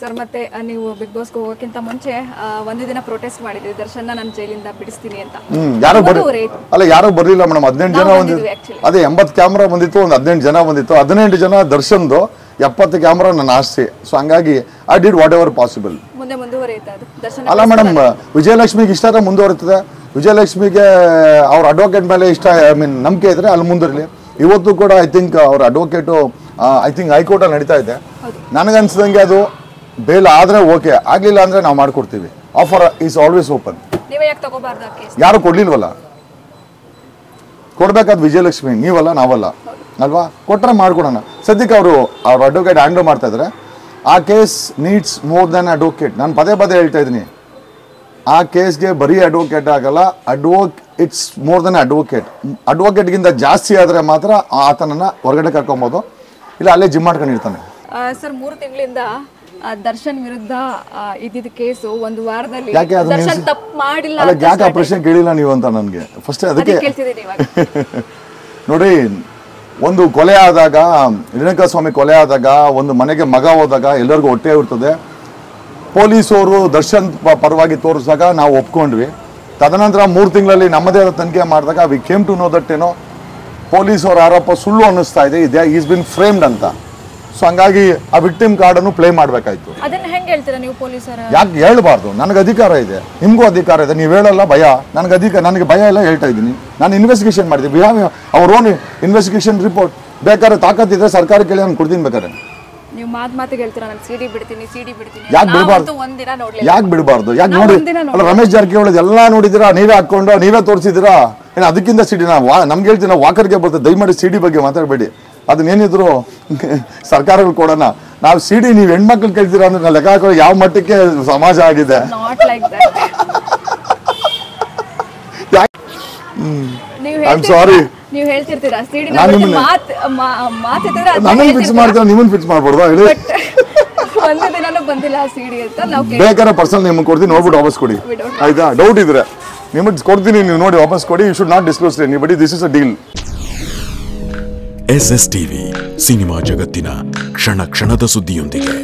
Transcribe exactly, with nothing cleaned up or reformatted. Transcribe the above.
Sir, matte ನೀವು Bigg Boss ಗೆ ಹೋಗೋಕ್ಕಿಂತ ಮುಂಚೆ ಒಂದು ದಿನ ಪ್ರೊಟೆಸ್ಟ್ ಮಾಡಿದ್ವಿ ದರ್ಶನ್ ನಾನು ಜೈಲಿನಿಂದ ಬಿಡಿಸ್ತೀನಿ ಅಂತ. ಯಾರು ಅಲ್ಲ ಯಾರು ಬರಲಿಲ್ಲ ಮೇಡಂ ಹದಿನೆಂಟು ಜನ ಒಂದು ಅದೇ ಎಂಬತ್ತು ಕ್ಯಾಮೆರಾ ಬಂದಿತ್ತು ಒಂದು ಹದಿನೆಂಟು ಜನ ಬಂದಿತ್ತು ಹದಿನೆಂಟು ಜನ ದರ್ಶನ್ ದು ಎಪ್ಪತ್ತು ಕ್ಯಾಮೆರಾ ನನ್ನ ಆಸೆ. ಸೊ ಹಂಗಾಗಿ I did whatever possible. ಮುಂದೆ ಮುಂದುವರಿಯುತ್ತೆ ಅದು ದರ್ಶನ್ ಅಲ್ಲ ಮೇಡಂ ವಿಜಯಲಕ್ಷ್ಮಿಗೆ ಇಷ್ಟ ಆದ್ರೆ ಮುಂದುವರಿಯುತ್ತದೆ. ವಿಜಯಲಕ್ಷ್ಮಿಗೆ ಅವರ ಅಡ್ವೊಕೇಟ್ ಮೇಲೆ ಇಷ್ಟ ಐ ಮೀನ್ ನಂಬಿಕೆ ಇದ್ರೆ ಅಲ್ಲಿ ಮುಂದಿರಲಿ. ಇವತ್ತು ಕೂಡ ಐ ಥಿಂಕ್ ಅವರ ಅಡ್ವೊಕೇಟು ಐ ಥಿಂಕ್ ಹೈಕೋರ್ಟಲ್ಲಿ ನಡೀತಾ ಇದೆ. ನನಗನ್ಸಿದಂಗೆ ಅದು ಬೇಲ್ ಆದರೆ ಓಕೆ, ಆಗಲಿಲ್ಲ ಅಂದರೆ ನಾವು ಮಾಡಿಕೊಡ್ತೀವಿ. Offer is always open. ಯಾರು ಕೊಡಲಿಲ್ವಲ್ಲ, ಕೊಡಬೇಕಾದ ವಿಜಯಲಕ್ಷ್ಮಿ, ನೀವಲ್ಲ ನಾವಲ್ಲ ಅಲ್ವಾ, ಕೊಟ್ಟರೆ ಮಾಡಿಕೊಡೋಣ. ಸದ್ಯಕ್ಕೆ ಅವರು ಅವ್ರ ಅಡ್ವೊಕೇಟ್ ಹ್ಯಾಂಡಲ್ ಮಾಡ್ತಾ ಇದ್ದಾರೆ. ಆ case needs more than advocate. ನಾನು ಪದೇ ಪದೇ ಹೇಳ್ತಾ ಇದ್ದೀನಿ, ಆ ಕೇಸ್ಗೆ ಬರೀ ಅಡ್ವೊಕೇಟ್ ಆಗಲ್ಲ, advocate it's more than advocate. ಅಡ್ವೊಕೇಟ್ಗಿಂತ ಜಾಸ್ತಿ ಆದರೆ ಮಾತ್ರ ಆತನನ್ನು ಹೊರಗಡೆ ಕರ್ಕೊಬೋದು, ಇಲ್ಲ ಅಲ್ಲೇ ಜಿಮ್ ಮಾಡ್ಕೊಂಡಿರ್ತಾನೆ. ಸರ್, ಮೂರು ತಿಂಗಳಿಂದ ದರ್ಶನ್ ವಿರುದ್ಧ ಇದ್ದಿದ್ದ ಕೇಸು ಒಂದು ವಾರದಲ್ಲಿ ದರ್ಶನ್ ತಪ್ಪು ಮಾಡಿಲ್ಲ. ಯಾಕೆ ಆ ಪ್ರಶ್ನೆ ಕೇಳಿಲ್ಲ ನೀವು ಅಂತ ನನಗೆ ಫಸ್ಟ್ ಅದಕ್ಕೆ ಕೇಳ್ತಿದ್ದೀನಿ ಇವಾಗ. ನೋಡಿ, ಒಂದು ಕೊಲೆ ಆದಾಗ, ರೇಣುಕಾ ಸ್ವಾಮಿ ಕೊಲೆ ಆದಾಗ, ಒಂದು ಮನೆಗೆ ಮಗ ಹೋದಾಗ ಎಲ್ಲರಿಗೂ ಹೊಟ್ಟೆ ಇರ್ತದೆ. ಪೊಲೀಸವರು ದರ್ಶನ್ ಪರವಾಗಿ ತೋರಿಸಿದಾಗ ನಾವು ಒಪ್ಕೊಂಡ್ವಿ. ತದನಂತರ ಮೂರು ತಿಂಗಳಲ್ಲಿ ನಮ್ಮದೇ ಆದ ತನಿಖೆ ಮಾಡಿದಾಗ we came to know that ಏನೋ ಪೊಲೀಸವ್ರ ಆರೋಪ ಸುಳ್ಳು ಅನ್ನಿಸ್ತಾ ಇದೆ, ಇದೆ ಈಸ್ ಬಿನ್ ಫ್ರೇಮ್ಡ್ ಅಂತ. ಸೊ ಹಂಗಾಗಿ ಆ ವಿಕ್ಟಿಮ್ ಕಾರ್ಡನ್ನು ಪ್ಲೇ ಮಾಡಬೇಕಾಯ್ತು. ಯಾಕೆ ಹೇಳ್ಬಾರ್ದು? ನನಗೆ ಅಧಿಕಾರ ಇದೆ, ನಿಮಗೂ ಅಧಿಕಾರ ಇದೆ, ನೀವು ಹೇಳಲ್ಲ ಭಯ. ನನಗೆ ಅಧಿಕಾರ, ನನಗೆ ಭಯ ಎಲ್ಲ ಹೇಳ್ತಾ ಇದ್ದೀನಿ. ನಾನು ಇನ್ವೆಸ್ಟಿಗೇಷನ್ ಮಾಡಿದೆ, we have our own investigation report. ಬೇಕಾದ್ರೆ ತಾಕತ್ತಿದ್ರೆ ಸರ್ಕಾರ ಕೇಳಿ ನಾನು ಕೊಡ್ತೀನಿ. ಬೇಕಾದ್ರೆ ನೀವು ಮಾತು ಮಾತಿಗೆ ಹೇಳ್ತೀರಾ ನಾನು ಸಿಡಿ ಬಿಡ್ತೀನಿ ಸಿಡಿ ಬಿಡ್ತೀನಿ. ಯಾಕೆ ಬಿಡಬಾರ್ದು? ಯಾಕೆ ಬಿಡಬಾರ್ದು? ಯಾಕೆ ನೋಡಿ ಅಲ್ಲ, ರಮೇಶ್ ಜಾರಕಿಹೊಳಿ ಎಲ್ಲ ನೋಡಿದಿರಾ, ನೀವೇ ಹಾಕೊಂಡು ನೀವೇ ತೋರಿಸಿದಿರಾ. ಏನು ಅದಕ್ಕಿಂತ ಸಿಡಿ ನಾವು ನಮ್ಗೆ ಹೇಳ್ತೀವಿ, ನಾವು ವಾಕರ್ಗೆ ಬರ್ತೇವೆ. ದಯಮಾಡಿ ಸಿಡಿ ಬಗ್ಗೆ ಮಾತಾಡಬೇಡಿ, ಅದನ್ನೇನಿದ್ರು ಸರ್ಕಾರಗಳು ಕೊಡೋಣ. ನಾವು ಸಿಡಿ ನೀವು ಹೆಣ್ಮಕ್ಳು ಕೇಳ್ತೀರಾ ಅಂದ್ರೆ ನಾವು ಲೆಕ್ಕ ಹಾಕೋ ಯಾವ ಮಟ್ಟಕ್ಕೆ ಸಮಾಜ ಆಗಿದೆ. ಬೇಕಾದ್ರೆ ಪರ್ಸನಲ್ ನಿಮ್ಗೆ ಕೊಡ್ತೀನಿ, ನೋಡ್ಬಿಟ್ಟು ವಾಪಸ್ ಕೊಡಿ ಆಯ್ತಾ. ಡೌಟ್ ಇದ್ರೆ ನಿಮಗೆ ಕೊಡ್ತೀನಿ, ನೀವು ನೋಡಿ ವಾಪಸ್ ಕೊಡಿ. You should not disclose anybody, this is a deal. S S TV, cinema ಜಗತ್ತಿನ ಕ್ಷಣ ಕ್ಷಣದ ಸುದ್ದಿಯೊಂದಿಗೆ.